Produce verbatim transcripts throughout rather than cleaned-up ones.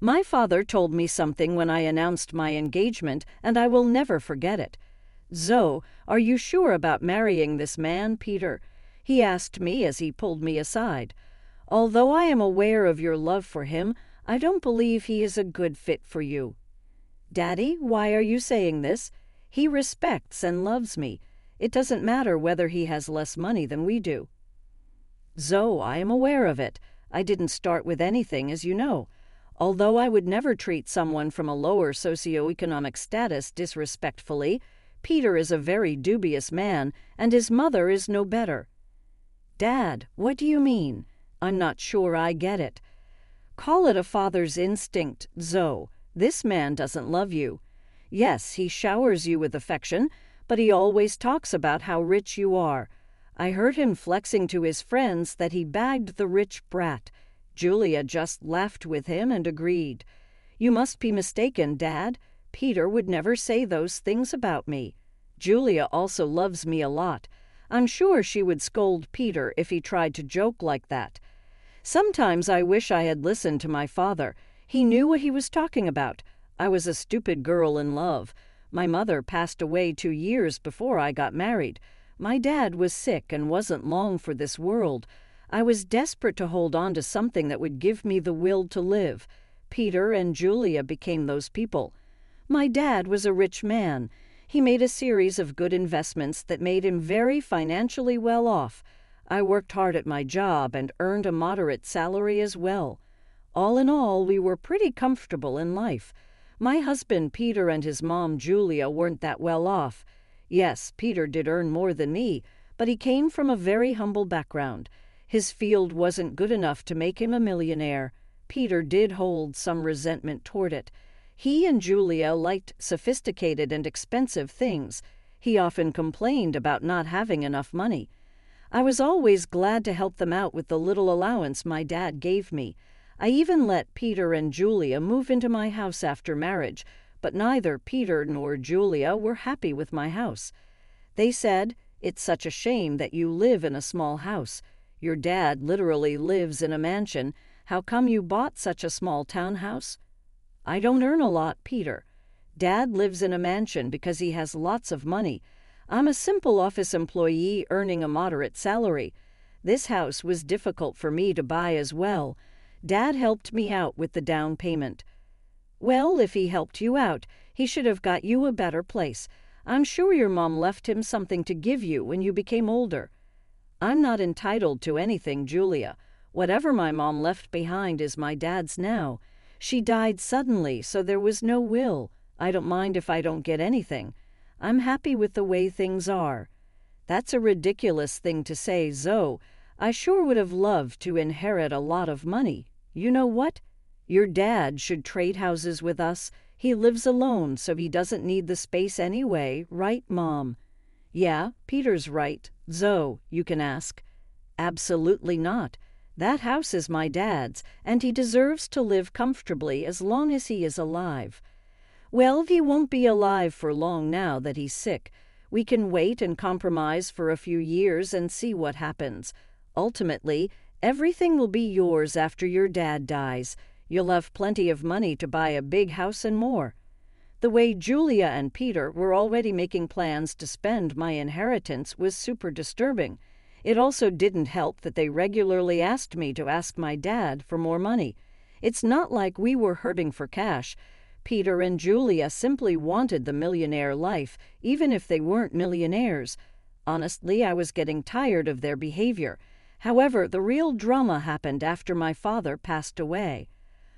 My father told me something when I announced my engagement, and I will never forget it. "Zoe, are you sure about marrying this man, Peter?" he asked me as he pulled me aside. "Although I am aware of your love for him, I don't believe he is a good fit for you." "Daddy, why are you saying this? He respects and loves me. It doesn't matter whether he has less money than we do." "Zoe, I am aware of it. I didn't start with anything, as you know. Although I would never treat someone from a lower socioeconomic status disrespectfully, Peter is a very dubious man, and his mother is no better." "Dad, what do you mean? I'm not sure I get it." "Call it a father's instinct, Zoe. This man doesn't love you. Yes, he showers you with affection, but he always talks about how rich you are. I heard him flexing to his friends that he bagged the rich brat. Julia just laughed with him and agreed. You must be mistaken, Dad. Peter would never say those things about me. Julia also loves me a lot. I'm sure she would scold Peter if he tried to joke like that. Sometimes I wish I had listened to my father. He knew what he was talking about. I was a stupid girl in love. My mother passed away two years before I got married. My dad was sick and wasn't long for this world. I was desperate to hold on to something that would give me the will to live. Peter and Julia became those people. My dad was a rich man. He made a series of good investments that made him very financially well off. I worked hard at my job and earned a moderate salary as well. All in all, we were pretty comfortable in life. My husband Peter and his mom Julia weren't that well off. Yes, Peter did earn more than me, but he came from a very humble background. His field wasn't good enough to make him a millionaire. Peter did hold some resentment toward it. He and Julia liked sophisticated and expensive things. He often complained about not having enough money. I was always glad to help them out with the little allowance my dad gave me. I even let Peter and Julia move into my house after marriage, but neither Peter nor Julia were happy with my house. They said, "It's such a shame that you live in a small house. Your dad literally lives in a mansion. How come you bought such a small townhouse?" "I don't earn a lot, Peter. Dad lives in a mansion because he has lots of money. I'm a simple office employee earning a moderate salary. This house was difficult for me to buy as well. Dad helped me out with the down payment." "Well, if he helped you out, he should have got you a better place. I'm sure your mom left him something to give you when you became older." "I'm not entitled to anything, Julia. Whatever my mom left behind is my dad's now. She died suddenly, so there was no will. I don't mind if I don't get anything. I'm happy with the way things are." "That's a ridiculous thing to say, Zoe. I sure would have loved to inherit a lot of money. You know what? Your dad should trade houses with us. He lives alone, so he doesn't need the space anyway, right, Mom?" "Yeah, Peter's right. Zoe, you can ask." "Absolutely not. That house is my dad's, and he deserves to live comfortably as long as he is alive." "Well, he won't be alive for long now that he's sick. We can wait and compromise for a few years and see what happens. Ultimately, everything will be yours after your dad dies. You'll have plenty of money to buy a big house and more." The way Julia and Peter were already making plans to spend my inheritance was super disturbing. It also didn't help that they regularly asked me to ask my dad for more money. It's not like we were hurting for cash. Peter and Julia simply wanted the millionaire life, even if they weren't millionaires. Honestly, I was getting tired of their behavior. However, the real drama happened after my father passed away.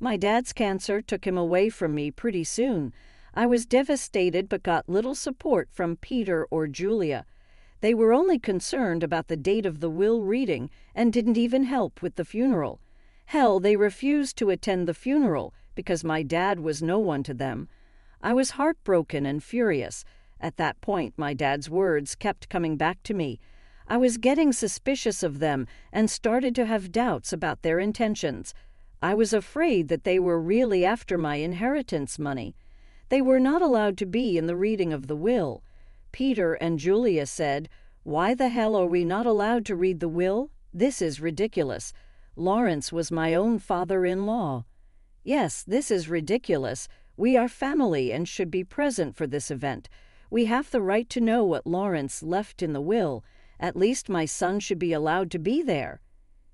My dad's cancer took him away from me pretty soon. I was devastated but got little support from Peter or Julia. They were only concerned about the date of the will reading and didn't even help with the funeral. Hell, they refused to attend the funeral because my dad was no one to them. I was heartbroken and furious. At that point, my dad's words kept coming back to me. I was getting suspicious of them and started to have doubts about their intentions. I was afraid that they were really after my inheritance money. They were not allowed to be in the reading of the will. Peter and Julia said, "Why the hell are we not allowed to read the will? This is ridiculous. Lawrence was my own father-in-law." Yes, this is ridiculous. We are family and should be present for this event. We have the right to know what Lawrence left in the will. At least my son should be allowed to be there.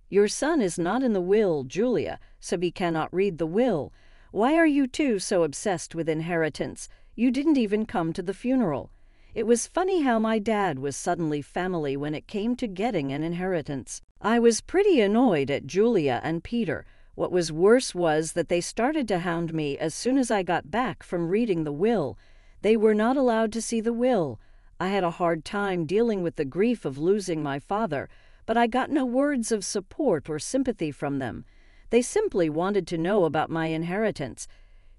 Your son is not in the will, Julia, so he cannot read the will. Why are you two so obsessed with inheritance? You didn't even come to the funeral. It was funny how my dad was suddenly family when it came to getting an inheritance. I was pretty annoyed at Julia and Peter. What was worse was that they started to hound me as soon as I got back from reading the will. They were not allowed to see the will. I had a hard time dealing with the grief of losing my father, but I got no words of support or sympathy from them. They simply wanted to know about my inheritance.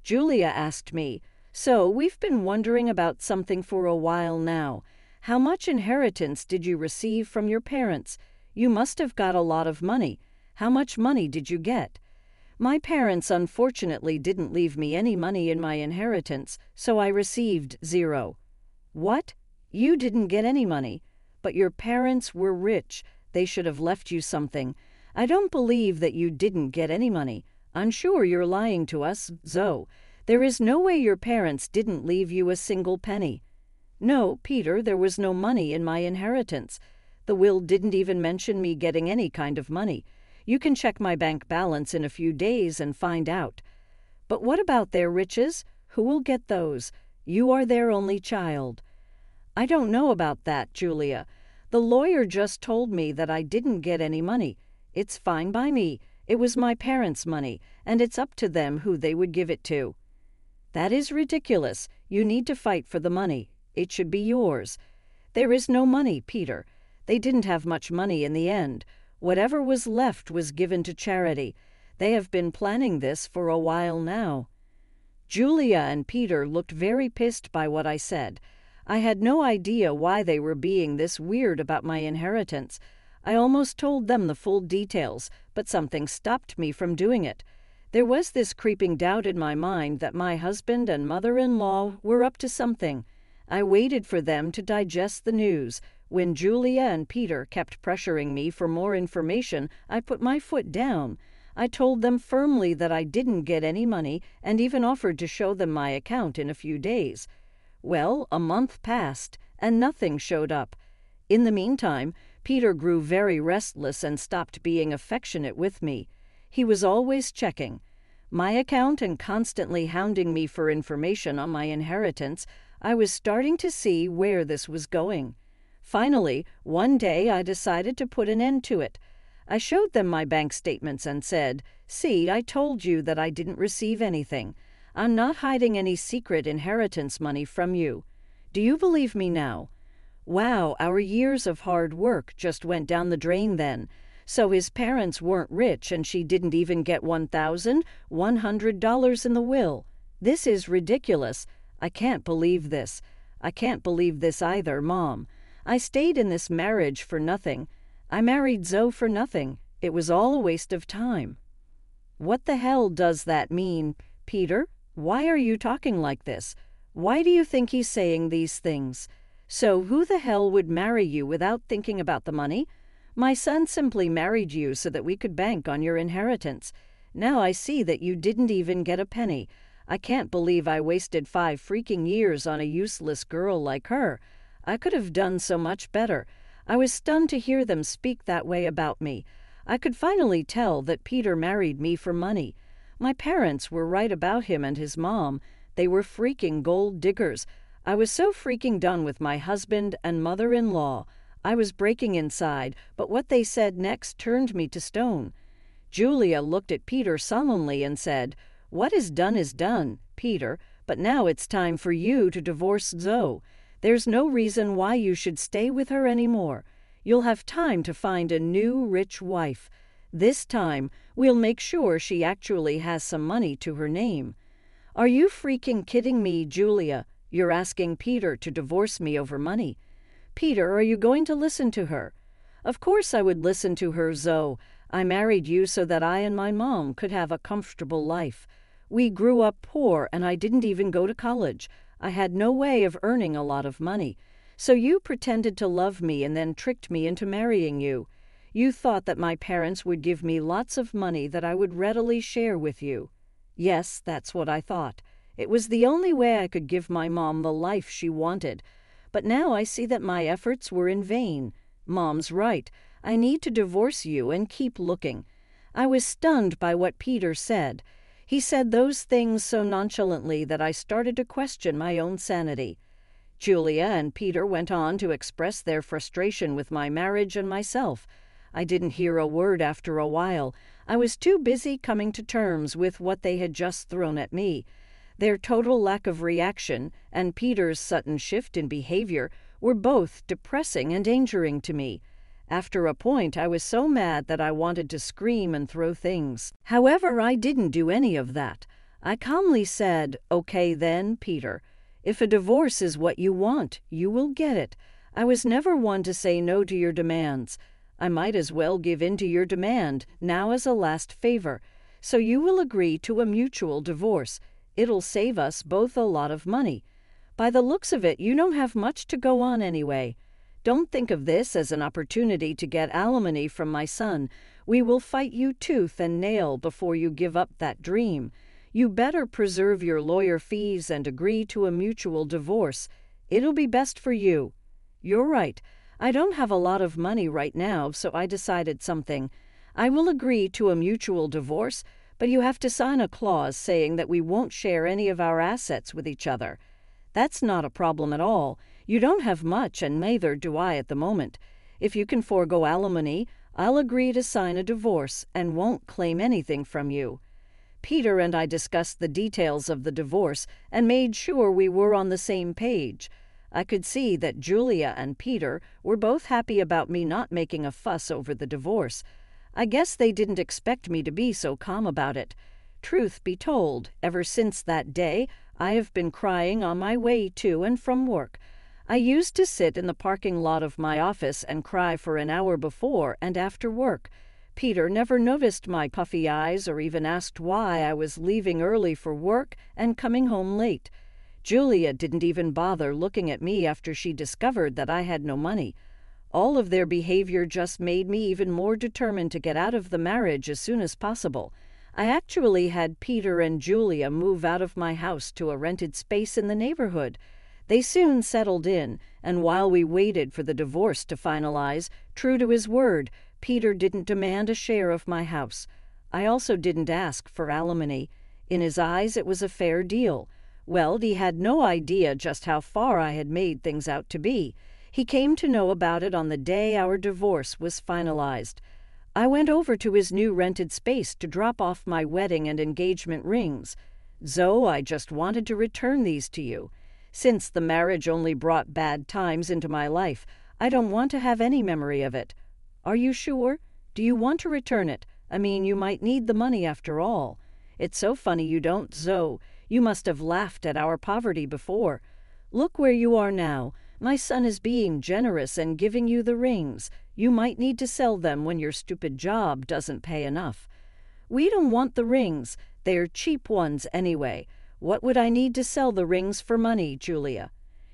Julia asked me, "So we've been wondering about something for a while now. How much inheritance did you receive from your parents? You must have got a lot of money. How much money did you get?" My parents unfortunately didn't leave me any money in my inheritance, so I received zero. What? You didn't get any money, but your parents were rich. They should have left you something. I don't believe that you didn't get any money. I'm sure you're lying to us, Zoe. There is no way your parents didn't leave you a single penny. No, Peter, there was no money in my inheritance. The will didn't even mention me getting any kind of money. You can check my bank balance in a few days and find out. But what about their riches? Who will get those? You are their only child. I don't know about that, Julia. The lawyer just told me that I didn't get any money. It's fine by me. It was my parents' money, and it's up to them who they would give it to. That is ridiculous. You need to fight for the money. It should be yours. There is no money, Peter. They didn't have much money in the end. Whatever was left was given to charity. They have been planning this for a while now. Julia and Peter looked very pissed by what I said. I had no idea why they were being this weird about my inheritance. I almost told them the full details, but something stopped me from doing it. There was this creeping doubt in my mind that my husband and mother-in-law were up to something. I waited for them to digest the news. When Julia and Peter kept pressuring me for more information, I put my foot down. I told them firmly that I didn't get any money and even offered to show them my account in a few days. Well, a month passed, and nothing showed up. In the meantime, Peter grew very restless and stopped being affectionate with me. He was always checking my account and constantly hounding me for information on my inheritance. I was starting to see where this was going. Finally, one day I decided to put an end to it. I showed them my bank statements and said, "See, I told you that I didn't receive anything. I'm not hiding any secret inheritance money from you. Do you believe me now?" Wow, our years of hard work just went down the drain then. So his parents weren't rich and she didn't even get one thousand one hundred dollars in the will. This is ridiculous. I can't believe this. I can't believe this either, Mom. I stayed in this marriage for nothing. I married Zoe for nothing. It was all a waste of time. What the hell does that mean, Peter? Why are you talking like this? Why do you think he's saying these things? So who the hell would marry you without thinking about the money? My son simply married you so that we could bank on your inheritance. Now I see that you didn't even get a penny. I can't believe I wasted five freaking years on a useless girl like her. I could have done so much better. I was stunned to hear them speak that way about me. I could finally tell that Peter married me for money. My parents were right about him and his mom. They were freaking gold diggers. I was so freaking done with my husband and mother-in-law. I was breaking inside, but what they said next turned me to stone. Julia looked at Peter solemnly and said, "What is done is done, Peter, but now it's time for you to divorce Zoe. There's no reason why you should stay with her anymore. You'll have time to find a new rich wife. This time, we'll make sure she actually has some money to her name." Are you freaking kidding me, Julia? You're asking Peter to divorce me over money. Peter, are you going to listen to her? Of course I would listen to her, Zoe. I married you so that I and my mom could have a comfortable life. We grew up poor and I didn't even go to college. I had no way of earning a lot of money. So you pretended to love me and then tricked me into marrying you. You thought that my parents would give me lots of money that I would readily share with you. Yes, that's what I thought. It was the only way I could give my mom the life she wanted. But now I see that my efforts were in vain. Mom's right. I need to divorce you and keep looking. I was stunned by what Peter said. He said those things so nonchalantly that I started to question my own sanity. Julia and Peter went on to express their frustration with my marriage and myself. I didn't hear a word after a while. I was too busy coming to terms with what they had just thrown at me. Their total lack of reaction and Peter's sudden shift in behavior were both depressing and injuring to me. After a point, I was so mad that I wanted to scream and throw things. However, I didn't do any of that. I calmly said, "Okay then, Peter. If a divorce is what you want, you will get it. I was never one to say no to your demands. I might as well give in to your demand, now as a last favor. So you will agree to a mutual divorce. It'll save us both a lot of money. By the looks of it, you don't have much to go on anyway. Don't think of this as an opportunity to get alimony from my son. We will fight you tooth and nail before you give up that dream. You better preserve your lawyer fees and agree to a mutual divorce. It'll be best for you." "You're right. I don't have a lot of money right now, so I decided something. I will agree to a mutual divorce, but you have to sign a clause saying that we won't share any of our assets with each other. That's not a problem at all. You don't have much, and neither do I at the moment. If you can forego alimony, I'll agree to sign a divorce and won't claim anything from you." Peter and I discussed the details of the divorce and made sure we were on the same page. I could see that Julia and Peter were both happy about me not making a fuss over the divorce. I guess they didn't expect me to be so calm about it. Truth be told, ever since that day, I have been crying on my way to and from work. I used to sit in the parking lot of my office and cry for an hour before and after work. Peter never noticed my puffy eyes or even asked why I was leaving early for work and coming home late. Julia didn't even bother looking at me after she discovered that I had no money. All of their behavior just made me even more determined to get out of the marriage as soon as possible. I actually had Peter and Julia move out of my house to a rented space in the neighborhood. They soon settled in, and while we waited for the divorce to finalize, true to his word, Peter didn't demand a share of my house. I also didn't ask for alimony. In his eyes, it was a fair deal. Well, he had no idea just how far I had made things out to be. He came to know about it on the day our divorce was finalized. I went over to his new rented space to drop off my wedding and engagement rings. "Zoe, I just wanted to return these to you. Since the marriage only brought bad times into my life, I don't want to have any memory of it. Are you sure? Do you want to return it? I mean, you might need the money after all. It's so funny you don't, Zoe. You must have laughed at our poverty before. Look where you are now. My son is being generous and giving you the rings. You might need to sell them when your stupid job doesn't pay enough." "We don't want the rings. They're cheap ones anyway. What would I need to sell the rings for money, Julia?"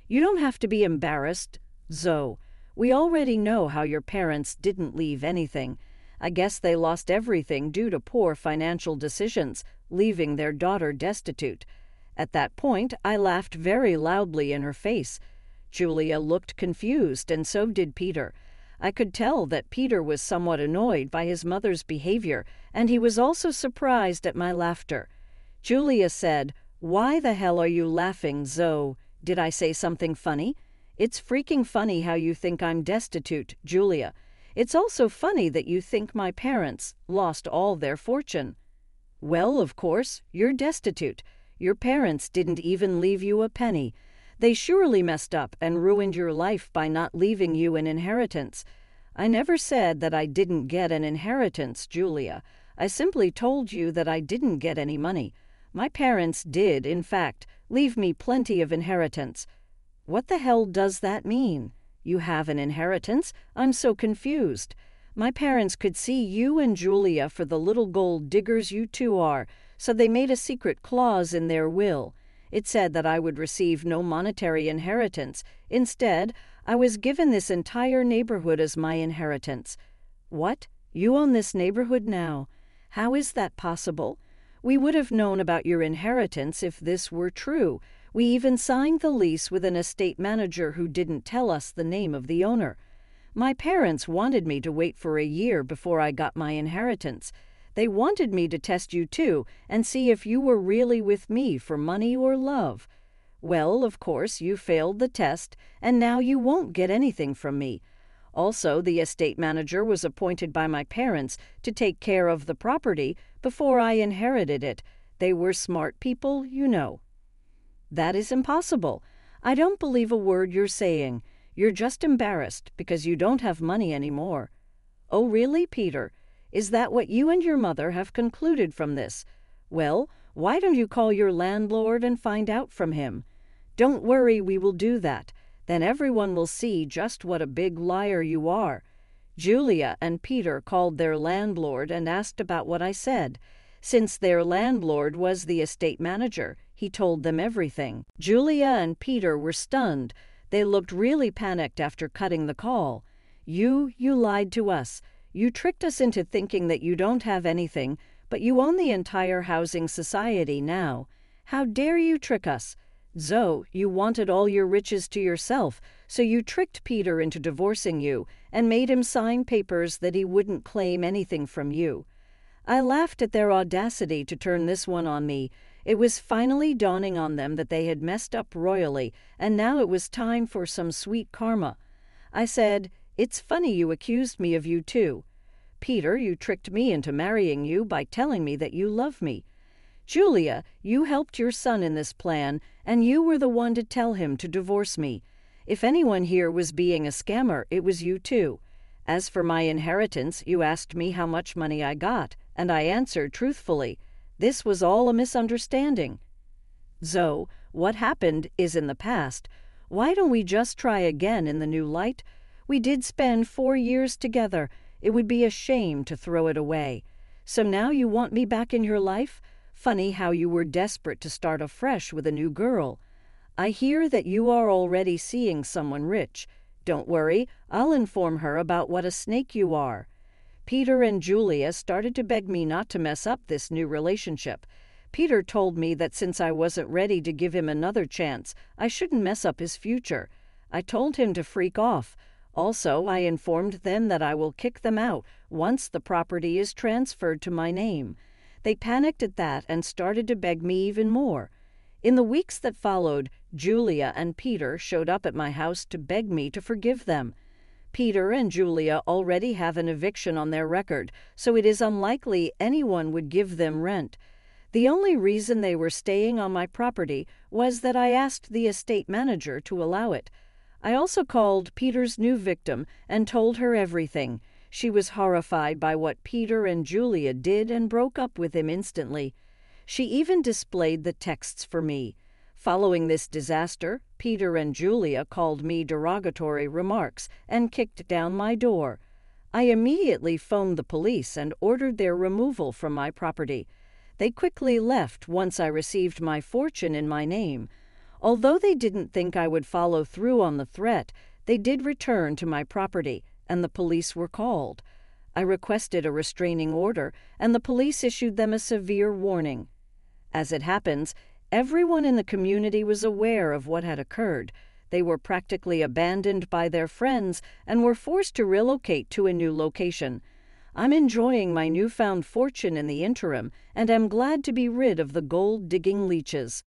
"You don't have to be embarrassed, Zoe. We already know how your parents didn't leave anything. I guess they lost everything due to poor financial decisions, leaving their daughter destitute." At that point, I laughed very loudly in her face. Julia looked confused, and so did Peter. I could tell that Peter was somewhat annoyed by his mother's behavior, and he was also surprised at my laughter. Julia said, "Why the hell are you laughing, Zoe? Did I say something funny? It's freaking funny how you think I'm destitute, Julia. It's also funny that you think my parents lost all their fortune." "Well, of course, you're destitute. Your parents didn't even leave you a penny. They surely messed up and ruined your life by not leaving you an inheritance." "I never said that I didn't get an inheritance, Julia. I simply told you that I didn't get any money. My parents did, in fact, leave me plenty of inheritance." "What the hell does that mean? You have an inheritance? I'm so confused. My parents could see you and Julia for the little gold diggers you two are, so they made a secret clause in their will. It said that I would receive no monetary inheritance. Instead, I was given this entire neighborhood as my inheritance." "What? You own this neighborhood now? How is that possible? We would have known about your inheritance if this were true. We even signed the lease with an estate manager who didn't tell us the name of the owner. My parents wanted me to wait for a year before I got my inheritance. They wanted me to test you too and see if you were really with me for money or love. Well, of course, you failed the test, and now you won't get anything from me. Also, the estate manager was appointed by my parents to take care of the property before I inherited it. They were smart people, you know. That is impossible. I don't believe a word you're saying. You're just embarrassed because you don't have money anymore. Oh, really, Peter? Is that what you and your mother have concluded from this? Well, why don't you call your landlord and find out from him? Don't worry, we will do that. Then everyone will see just what a big liar you are. Julia and Peter called their landlord and asked about what I said. Since their landlord was the estate manager, he told them everything. Julia and Peter were stunned. They looked really panicked after cutting the call. You, you lied to us. You tricked us into thinking that you don't have anything, but you own the entire housing society now. How dare you trick us? Zoe, you wanted all your riches to yourself, so you tricked Peter into divorcing you and made him sign papers that he wouldn't claim anything from you. I laughed at their audacity to turn this one on me. It was finally dawning on them that they had messed up royally, and now it was time for some sweet karma. I said, "It's funny you accused me of you too. Peter, you tricked me into marrying you by telling me that you love me. Julia, you helped your son in this plan, and you were the one to tell him to divorce me. If anyone here was being a scammer, it was you two. As for my inheritance, you asked me how much money I got, and I answered truthfully. This was all a misunderstanding. Zoe, what happened is in the past. Why don't we just try again in the new light? We did spend four years together. It would be a shame to throw it away. So now you want me back in your life? Funny how you were desperate to start afresh with a new girl. I hear that you are already seeing someone rich. Don't worry, I'll inform her about what a snake you are." Peter and Julia started to beg me not to mess up this new relationship. Peter told me that since I wasn't ready to give him another chance, I shouldn't mess up his future. I told him to freak off. Also, I informed them that I will kick them out once the property is transferred to my name. They panicked at that and started to beg me even more. In the weeks that followed, Julia and Peter showed up at my house to beg me to forgive them. Peter and Julia already have an eviction on their record, so it is unlikely anyone would give them rent. The only reason they were staying on my property was that I asked the estate manager to allow it. I also called Peter's new victim and told her everything. She was horrified by what Peter and Julia did and broke up with him instantly. She even displayed the texts for me. Following this disaster, Peter and Julia called me derogatory remarks and kicked down my door. I immediately phoned the police and ordered their removal from my property. They quickly left once I received my fortune in my name. Although they didn't think I would follow through on the threat, they did return to my property, and the police were called. I requested a restraining order, and the police issued them a severe warning. As it happens, everyone in the community was aware of what had occurred. They were practically abandoned by their friends and were forced to relocate to a new location. I'm enjoying my newfound fortune in the interim, and am glad to be rid of the gold-digging leeches.